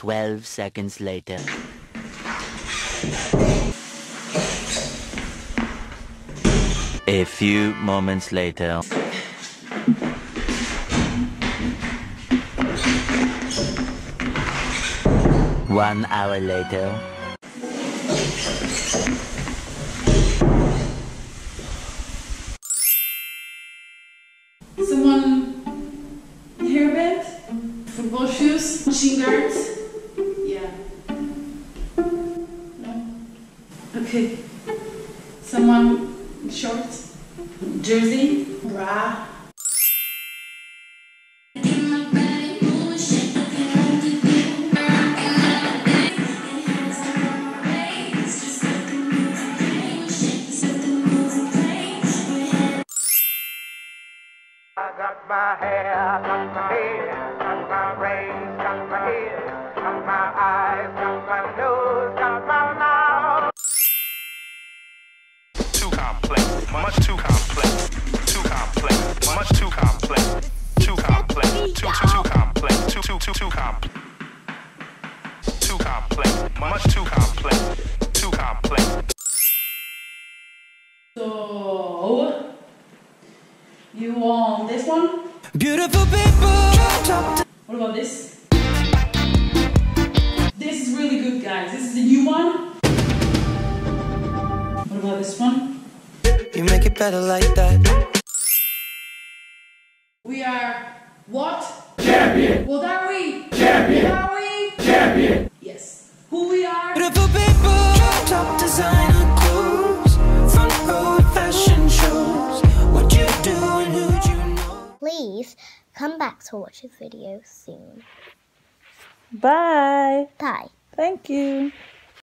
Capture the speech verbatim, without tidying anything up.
twelve seconds later. A few moments later. One hour later. Someone hairband, football shoes, machine guns. Yeah. No. Okay. Someone in shorts, jersey, bra. Got my hair, got my beard, got my brains, got my ears, got my eyes, got my nose, got my mouth. Too complex, much too complex, too complex, much too complex, too complex, too too too complex, too too too too complex, too complex, much too complex, too complex. So. You want this one? Beautiful people! What about this? This is really good, guys. This is the new one. What about this one? You make it better like that. We are what? Champion! What are we? Champion! What are we? Champion! Yes. Who we are? Beautiful people! Top designer clothes, front row fashion shows. What you do? Please come back to watch this video soon. Bye. Bye. Thank you.